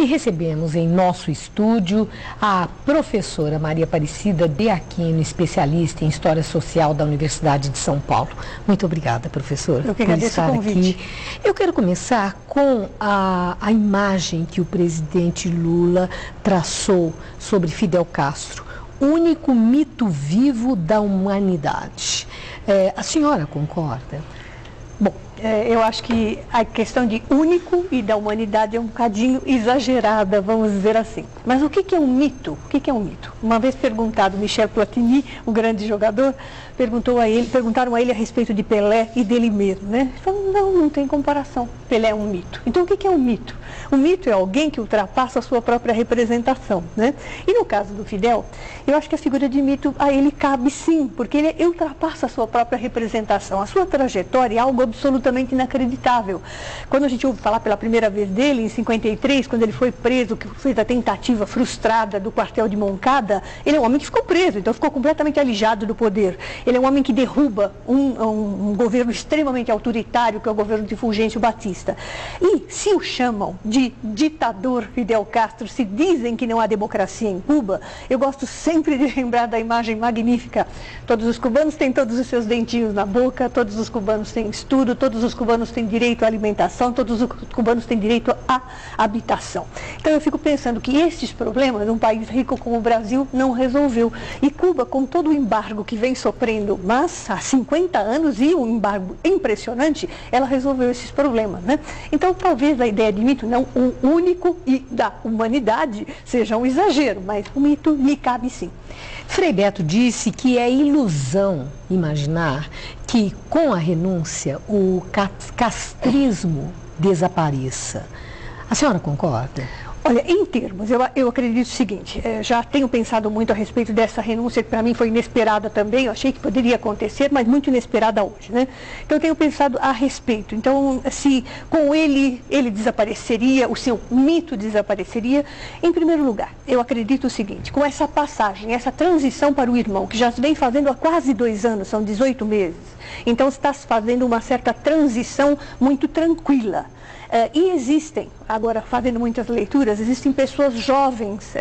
E recebemos em nosso estúdio a professora Maria Aparecida de Aquino, especialista em História Social da Universidade de São Paulo. Muito obrigada, professora, por estar aqui. Eu quero começar com a imagem que o presidente Lula traçou sobre Fidel Castro, único mito vivo da humanidade. A senhora concorda? Bom, eu acho que a questão de único e da humanidade é um bocadinho exagerada, vamos dizer assim. Mas o que é um mito? O que é um mito? Uma vez perguntado, Michel Platini, o grande jogador, perguntaram a ele a respeito de Pelé e dele mesmo, né? Ele falou, não tem comparação. Pelé é um mito. Então, o que é um mito? Um mito é alguém que ultrapassa a sua própria representação, né? E no caso do Fidel, eu acho que a figura de mito a ele cabe sim, porque ele ultrapassa a sua própria representação. A sua trajetória é algo absolutamente inacreditável. Quando a gente ouve falar pela primeira vez dele, em 53, quando ele foi preso, que fez a tentativa frustrada do quartel de Moncada, ele é um homem que ficou preso, então ficou completamente alijado do poder. Ele é um homem que derruba um governo extremamente autoritário, que é o governo de Fulgêncio Batista. E se o chamam de ditador Fidel Castro, se dizem que não há democracia em Cuba, eu gosto sempre de lembrar da imagem magnífica. Todos os cubanos têm todos os seus dentinhos na boca, todos os cubanos têm estudo, todos os cubanos têm direito à alimentação, todos os cubanos têm direito à habitação. Então eu fico pensando que esses problemas, um país rico como o Brasil não resolveu. E Cuba, com todo o embargo que vem sofrendo, mas há 50 anos, e um embargo impressionante, ela resolveu esses problemas, né? Então talvez a ideia de mito, não o único e da humanidade, seja um exagero, mas o mito lhe cabe sim. Frei Beto disse que é ilusão imaginar que com a renúncia o castrismo desapareça. A senhora concorda? Olha, em termos, eu acredito o seguinte, já tenho pensado muito a respeito dessa renúncia, que para mim foi inesperada também, eu achei que poderia acontecer, mas muito inesperada hoje, né? Então, eu tenho pensado a respeito. Então, se com ele desapareceria, o seu mito desapareceria, em primeiro lugar, eu acredito o seguinte, com essa passagem, essa transição para o irmão, que já se vem fazendo há quase 2 anos, são 18 meses, então está se fazendo uma certa transição muito tranquila. E existem, agora fazendo muitas leituras, existem pessoas jovens,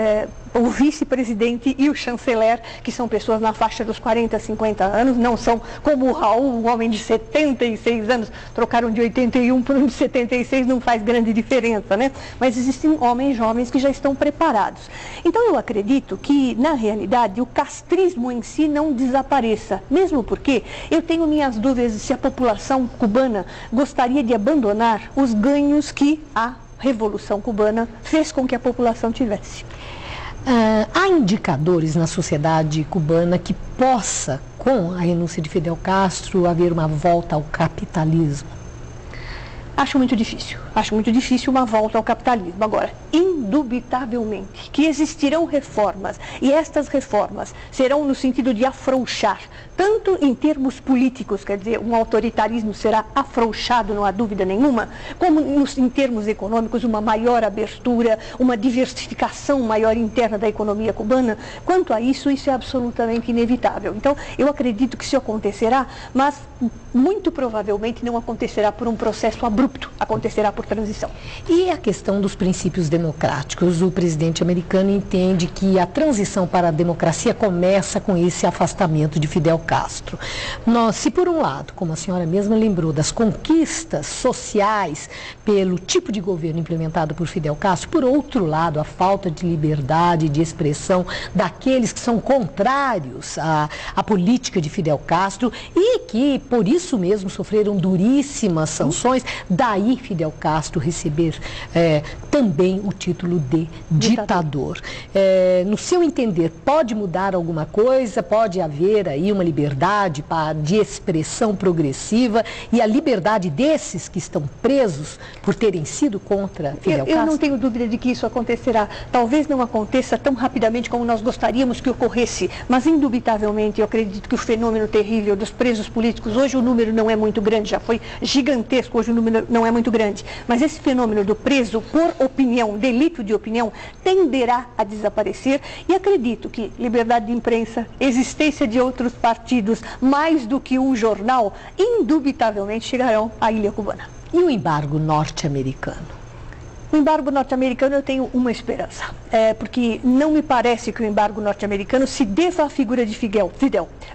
o vice-presidente e o chanceler, que são pessoas na faixa dos 40, 50 anos, não são como o Raul, um homem de 76 anos, trocaram de 81 por um de 76, não faz grande diferença, né? Mas existem homens jovens que já estão preparados. Então eu acredito que, na realidade, o castrismo em si não desapareça, mesmo porque eu tenho minhas dúvidas se a população cubana gostaria de abandonar os ganhos que a Revolução Cubana fez com que a população tivesse. Há indicadores na sociedade cubana que possa, com a renúncia de Fidel Castro, haver uma volta ao capitalismo? Acho muito difícil uma volta ao capitalismo. Agora, indubitavelmente que existirão reformas, e estas reformas serão no sentido de afrouxar, tanto em termos políticos, quer dizer, um autoritarismo será afrouxado, não há dúvida nenhuma, como em termos econômicos, uma maior abertura, uma diversificação maior interna da economia cubana. Quanto a isso, isso é absolutamente inevitável. Então, eu acredito que isso acontecerá, mas muito provavelmente não acontecerá por um processo abrupto, acontecerá por transição. E a questão dos princípios democráticos? O presidente americano entende que a transição para a democracia começa com esse afastamento de Fidel Castro. Nós, se por um lado, como a senhora mesma lembrou, das conquistas sociais pelo tipo de governo implementado por Fidel Castro, por outro lado, a falta de liberdade de expressão daqueles que são contrários à política de Fidel Castro e que, por isso mesmo, sofreram duríssimas sanções, daí Fidel Castro receber também o título de ditador. No seu entender, pode mudar alguma coisa? Pode haver aí uma liberdade de expressão progressiva e a liberdade desses que estão presos por terem sido contra Fidel Castro? Eu não tenho dúvida de que isso acontecerá. Talvez não aconteça tão rapidamente como nós gostaríamos que ocorresse, mas indubitavelmente eu acredito que o fenômeno terrível dos presos políticos, hoje o número não é muito grande, já foi gigantesco, hoje o número não é muito grande, mas esse fenômeno do preso por opinião, delito de opinião, tenderá a desaparecer e acredito que liberdade de imprensa, existência de outros partidos, mais do que um jornal, indubitavelmente chegarão à ilha cubana. E o embargo norte-americano? O embargo norte-americano, eu tenho uma esperança, porque não me parece que o embargo norte-americano se deva à figura de Fidel,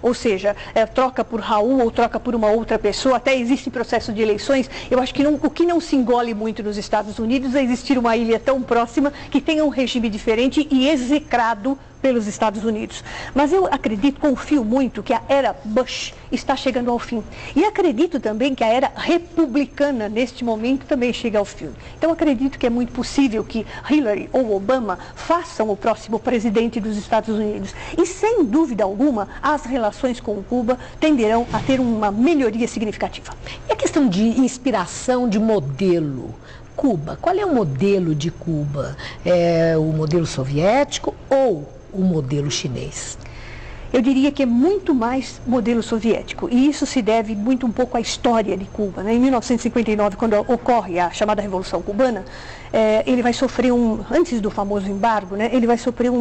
ou seja, troca por Raul ou troca por uma outra pessoa, até existe processo de eleições. Eu acho que o que não se engole muito nos Estados Unidos é existir uma ilha tão próxima que tenha um regime diferente e execrado pelos Estados Unidos. Mas eu acredito, confio muito que a era Bush está chegando ao fim. E acredito também que a era republicana, neste momento, também chega ao fim. Então, acredito que é muito possível que Hillary ou Obama façam o próximo presidente dos Estados Unidos. E, sem dúvida alguma, as relações com Cuba tenderão a ter uma melhoria significativa. E a questão de inspiração, de modelo? Cuba, qual é o modelo de Cuba? É o modelo soviético ou o modelo chinês? Eu diria que é muito mais modelo soviético, e isso se deve muito um pouco à história de Cuba, né? Em 1959, quando ocorre a chamada Revolução Cubana, ele vai sofrer antes do famoso embargo, né? Ele vai sofrer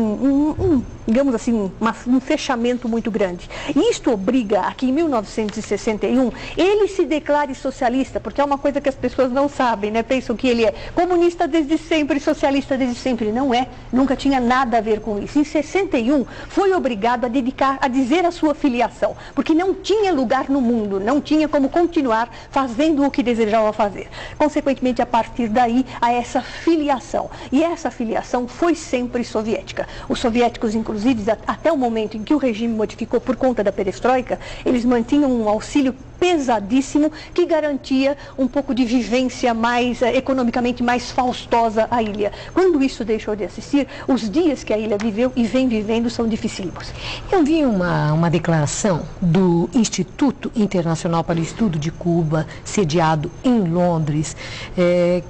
digamos assim, um fechamento muito grande. E isto obriga a que em 1961 ele se declare socialista, porque é uma coisa que as pessoas não sabem, né? Pensam que ele é comunista desde sempre, socialista desde sempre. Não é, nunca tinha nada a ver com isso. Em 61 foi obrigado a dizer a sua filiação, porque não tinha lugar no mundo, não tinha como continuar fazendo o que desejava fazer. Consequentemente, a partir daí, a essa filiação. E essa filiação foi sempre soviética. Os soviéticos, inclusive, até o momento em que o regime modificou por conta da perestroika, eles mantinham um auxílio pesadíssimo que garantia um pouco de vivência mais economicamente mais faustosa à ilha. Quando isso deixou de existir, os dias que a ilha viveu e vem vivendo são dificílimos. Eu vi uma declaração do Instituto Internacional para o Estudo de Cuba, sediado em Londres,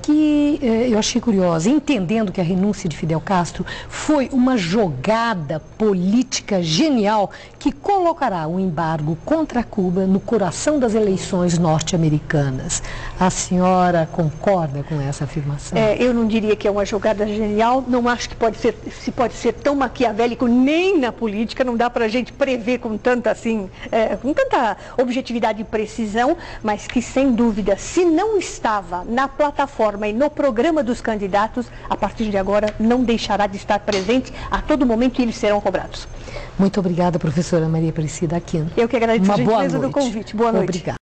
que eu achei curiosa, entendendo que a renúncia de Fidel Castro foi uma jogada política genial que colocará o embargo contra Cuba no coração das eleições norte-americanas. A senhora concorda com essa afirmação? Eu não diria que é uma jogada genial, não acho que pode ser tão maquiavélico nem na política, não dá para a gente prever com tanta assim, com tanta objetividade e precisão, mas que sem dúvida, se não estava na plataforma e no programa dos candidatos, a partir de agora não deixará de estar presente a todo momento e eles serão cobrados. Muito obrigada, professora Maria Aparecida Aquino. Eu que agradeço a gentileza do convite. Boa noite. Obrigada.